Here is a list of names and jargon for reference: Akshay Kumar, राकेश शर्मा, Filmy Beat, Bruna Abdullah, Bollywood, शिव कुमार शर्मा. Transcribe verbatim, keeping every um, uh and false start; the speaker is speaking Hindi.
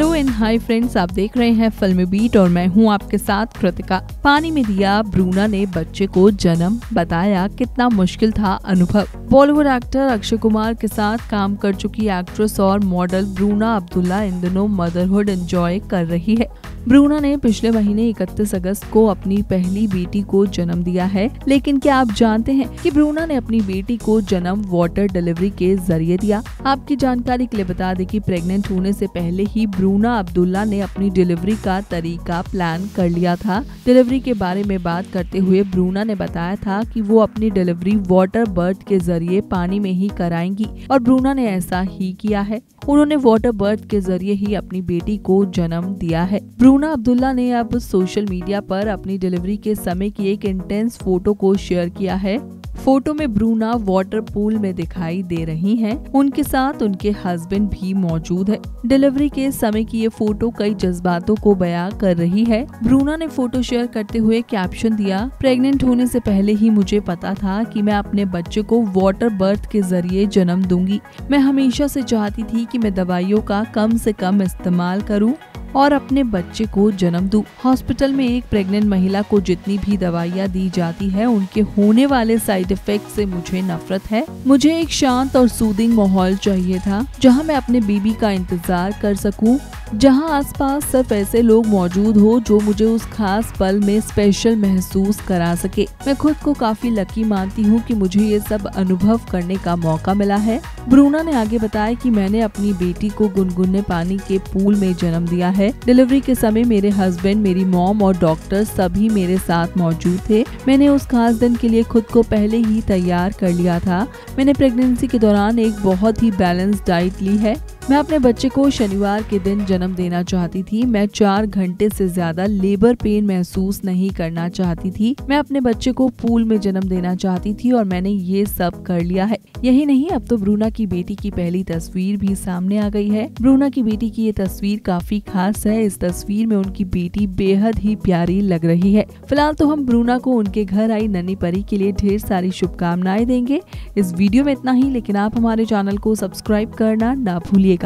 हेलो एंड हाय फ्रेंड्स, आप देख रहे हैं फिल्मी बीट और मैं हूं आपके साथ कृतिका। पानी में दिया ब्रूना ने बच्चे को जन्म, बताया कितना मुश्किल था अनुभव। बॉलीवुड एक्टर अक्षय कुमार के साथ काम कर चुकी एक्ट्रेस और मॉडल ब्रूना अब्दुल्ला इन दिनों मदरहुड एंजॉय कर रही है। ब्रूना ने पिछले महीने इकतीस अगस्त को अपनी पहली बेटी को जन्म दिया है, लेकिन क्या आप जानते हैं कि ब्रूना ने अपनी बेटी को जन्म वाटर डिलीवरी के जरिए दिया। आपकी जानकारी के लिए बता दें कि प्रेग्नेंट होने से पहले ही ब्रूना अब्दुल्ला ने अपनी डिलीवरी का तरीका प्लान कर लिया था। डिलीवरी के बारे में बात करते हुए ब्रूना ने बताया था कि वो अपनी डिलीवरी वाटर बर्थ के जरिए पानी में ही कराएंगी और ब्रूना ने ऐसा ही किया है। उन्होंने वाटर बर्थ के जरिए ही अपनी बेटी को जन्म दिया है। ब्रूना अब्दुल्ला ने अब सोशल मीडिया पर अपनी डिलीवरी के समय की एक इंटेंस फोटो को शेयर किया है। फोटो में ब्रूना वाटर पूल में दिखाई दे रही हैं। उनके साथ उनके हस्बैंड भी मौजूद है। डिलीवरी के समय की ये फोटो कई जज्बातों को बयां कर रही है। ब्रूना ने फोटो शेयर करते हुए कैप्शन दिया, प्रेग्नेंट होने से पहले ही मुझे पता था कि मैं अपने बच्चे को वाटर बर्थ के जरिए जन्म दूंगी। मैं हमेशा से चाहती थी कि मैं दवाइयों का कम से कम इस्तेमाल करूं और अपने बच्चे को जन्म दूं। हॉस्पिटल में एक प्रेग्नेंट महिला को जितनी भी दवाइयाँ दी जाती है, उनके होने वाले साइड इफेक्ट से मुझे नफरत है। मुझे एक शांत और सूदिंग माहौल चाहिए था, जहां मैं अपने बेबी का इंतजार कर सकूं, जहां आसपास सिर्फ ऐसे लोग मौजूद हो जो मुझे उस खास पल में स्पेशल महसूस करा सके। मैं खुद को काफी लकी मानती हूँ कि मुझे ये सब अनुभव करने का मौका मिला है। ब्रूना ने आगे बताया कि मैंने अपनी बेटी को गुनगुने पानी के पूल में जन्म दिया है। डिलीवरी के समय मेरे हस्बैंड, मेरी मॉम और डॉक्टर सभी मेरे साथ मौजूद थे। मैंने उस खास दिन के लिए खुद को पहले ही तैयार कर लिया था। मैंने प्रेगनेंसी के दौरान एक बहुत ही बैलेंस डाइट ली है। मैं अपने बच्चे को शनिवार के दिन जन्म देना चाहती थी। मैं चार घंटे से ज्यादा लेबर पेन महसूस नहीं करना चाहती थी। मैं अपने बच्चे को पूल में जन्म देना चाहती थी और मैंने ये सब कर लिया है। यही नहीं, अब तो ब्रूना की बेटी की पहली तस्वीर भी सामने आ गई है। ब्रूना की बेटी की ये तस्वीर काफी खास है। इस तस्वीर में उनकी बेटी बेहद ही प्यारी लग रही है। फिलहाल तो हम ब्रूना को उनके घर आई नन्ही परी के लिए ढेर सारी शुभकामनाएं देंगे। इस वीडियो में इतना ही, लेकिन आप हमारे चैनल को सब्सक्राइब करना ना भूलिए।